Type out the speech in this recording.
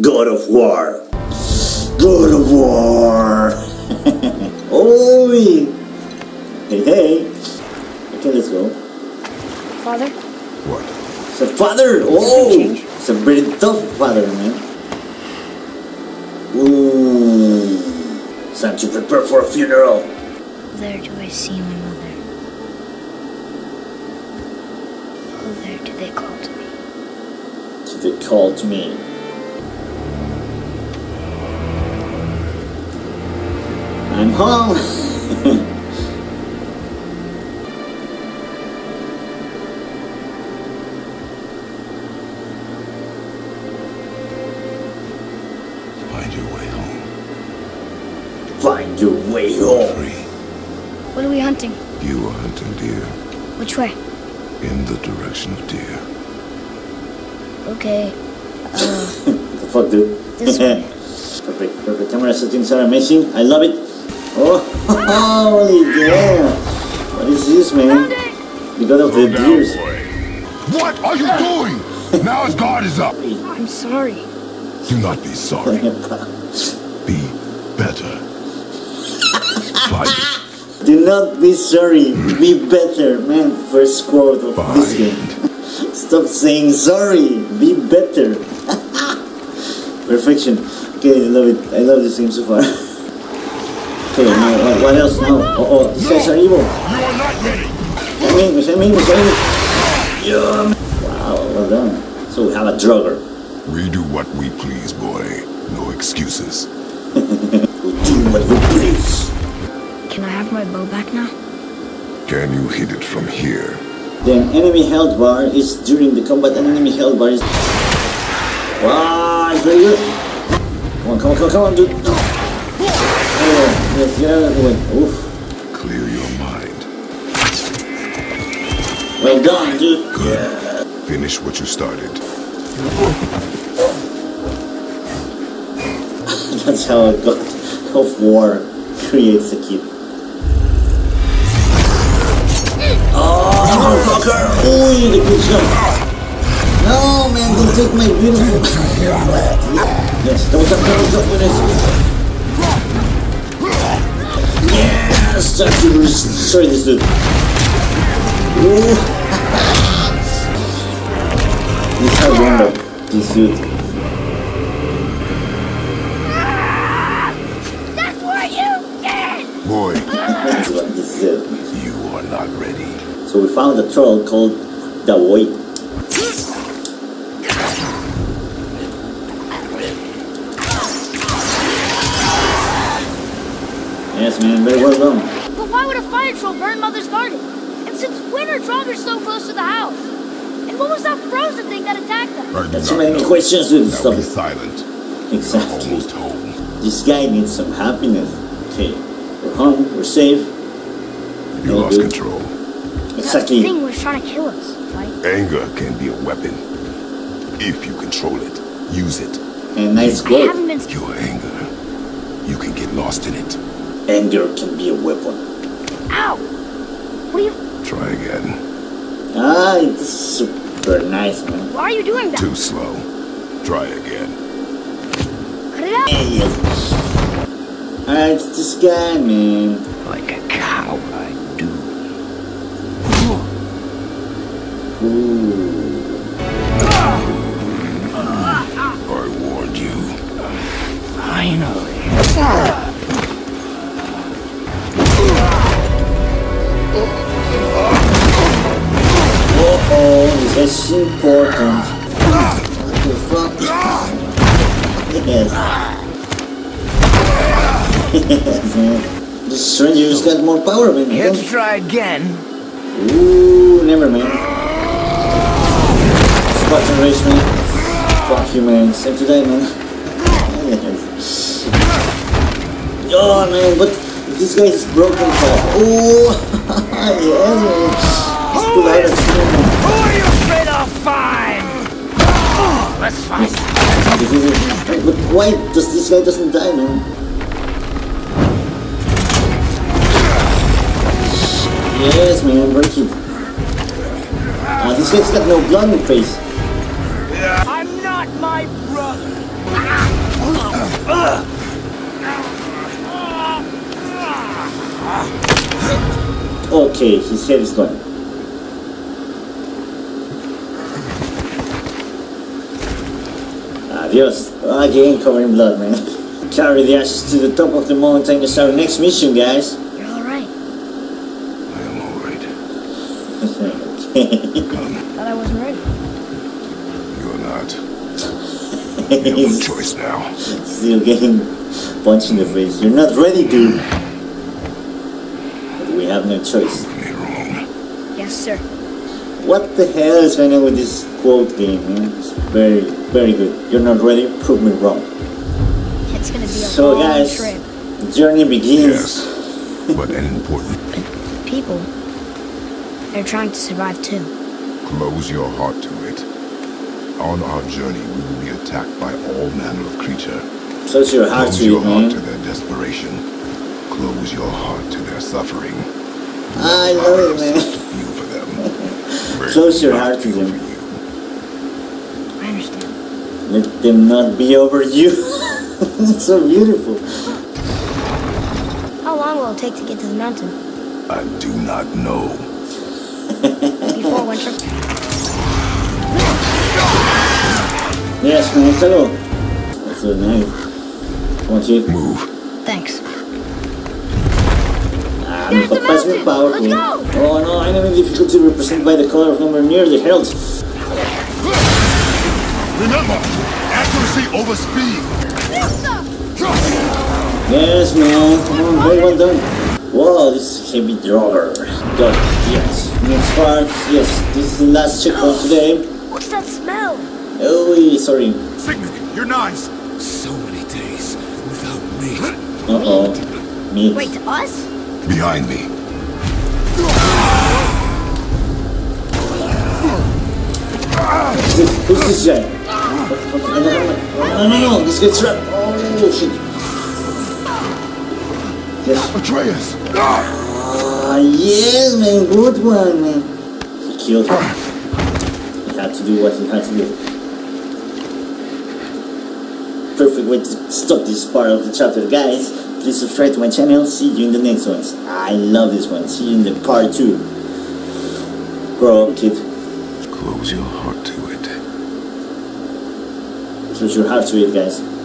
God of War. God of War! Oi! Hey, hey! Okay, let's go. Father? What? It's a father! Oh! It's a pretty tough father, man. Ooh! It's time to prepare for a funeral. There do I see my mother. Oh, there do they call to me. Do they call to me? I'm home! Find your way home. What are we hunting? You are hunting deer. Which way? In the direction of deer. Okay. What the fuck, dude? This way. Perfect, perfect. Camera settings are amazing. I love it. Oh, holy damn. What is this, man? You got off the deers. What are you doing? Now his guard is up. I'm sorry. Do not be sorry. Be better. Do not be sorry, be better, man. First quote of this game. Stop saying sorry, be better. Perfection. Okay, I love it. I love this game so far. Okay, no, what else? No. Oh, oh, these guys are evil. You are not ready. Yeah. Wow, well done. So we have a Draugr. We do what we please, boy. No excuses. We do what we please. Can I have my bow back now? Can you hit it from here? The enemy health bar is during the combat. An enemy health bar is... Wow, it's very good. Come on, come on, come on, come on, dude. Oh, yes, get out of the way. Oof. Clear your mind. Well done, dude. Good. Yeah. Finish what you started. That's how a God of War creates a kid. Oh, motherfucker! Ooh, the good shot! No, man, don't take my beautiful... Yes, that was up with us. Yes! Sorry, this dude. This is how we end up. This dude. Boy. This is it. You are not ready. So we found a troll called the Way. Yes, man, very well done. But why would a fire troll burn Mother's garden? And since when are Draugrs so close to the house? And what was that frozen thing that attacked them? That's so many questions with stuff. Be silent. Exactly. Almost home. This guy needs some happiness. Okay. We're home, we're safe. You lost control. Exactly. That thing was trying to kill us, right? Anger can be a weapon. If you control it, use it. And nice quote. Your anger, you can get lost in it. Anger can be a weapon. Ow! What are you... Try again. Ah, it's super nice, man. Why are you doing that? Too slow. Try again. Cut it out! Yes. Alright, it's this guy, man. Like a cow, I do. Ooh. I warned you. Finally. Uh-oh, this is important. What the fuck? Yes. The stranger's got more power than him. Let's try again. Ooh, never mind. Spot and race, man. Fuck you, man. Save today, man. Oh, man, but this guy is broken. Oh, yes, man. Just pull out of here, man. Who are you afraid of? Fine. Oh, let's fight. But why does this guy doesn't die, man? Yes, man, break it. This guy's got no blood in the face. I'm not my brother. Okay, his head is gone. Adios. Again covered in blood, man. Carry the ashes to the top of the mountain is our next mission, guys. You're alright. I am alright. I thought I wasn't ready. You're not. You have no choice now. Still getting punched in the face. You're not ready, dude. Have no choice. Yes, sir. What the hell is going on with this quote game, man? It's very, very good. You're not ready? Prove me wrong. It's gonna be a so, long guys, trip. The journey begins. Yes, but an important. But people, they're trying to survive too. Close your heart to it. On our journey, we will be attacked by all manner of creature. Close your heart to it, man. Close your heart to their desperation. Close your heart to their suffering. I love it, man. Feel for them. Close your heart to them. I understand. Let them not be over you. It's so beautiful. How long will it take to get to the mountain? I do not know. Before winter. Yes, man. Hello. That's so nice. Come on, Chief. Move. Thanks. The passing power. Let's go. Oh no, enemy difficulty represented by the color of number near the heralds. Remember, accuracy over speed. Yes, man. Come on, very well done. Whoa, this heavy Drauger. Got it, yes. Next part, yes. This is the last checkpoint today. What's that smell? Oh, sorry. Signet, your knives. So many days without meat. Uh-oh. Meat. Wait, us? Behind me. Who's this guy? No, this gets trapped. Oh, shit. Yes. Atreus! Ah, yes, man, good one, man. He killed him. He had to do what he had to do. Perfect way to stop this part of the chapter, guys. Please subscribe to my channel. See you in the next ones. I love this one. See you in the part 2. Bro, kid. Close your heart to it. Close your heart to it, guys.